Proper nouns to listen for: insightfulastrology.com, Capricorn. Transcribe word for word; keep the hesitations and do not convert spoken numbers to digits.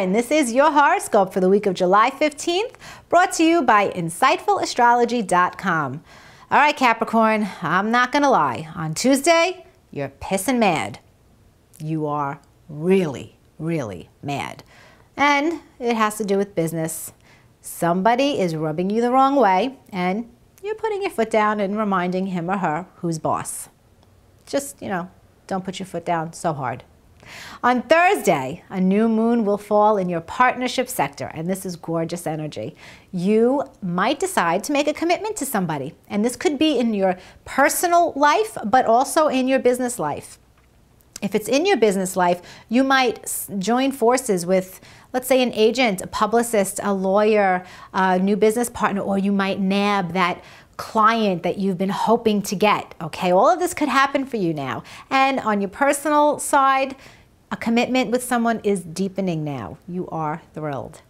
and this is your horoscope for the week of July fifteenth, brought to you by insightful astrology dot com. All right, Capricorn, I'm not gonna lie. On Tuesday, you're pissing mad. You are really, really mad. And it has to do with business. Somebody is rubbing you the wrong way, and you're putting your foot down and reminding him or her who's boss. Just, you know, don't put your foot down so hard. On Thursday, a new moon will fall in your partnership sector, and this is gorgeous energy. You might decide to make a commitment to somebody, and this could be in your personal life, but also in your business life. If it's in your business life, you might join forces with, let's say, an agent, a publicist, a lawyer, a new business partner, or you might nab that client that you've been hoping to get. Okay, all of this could happen for you now. And on your personal side, a commitment with someone is deepening now. You are thrilled.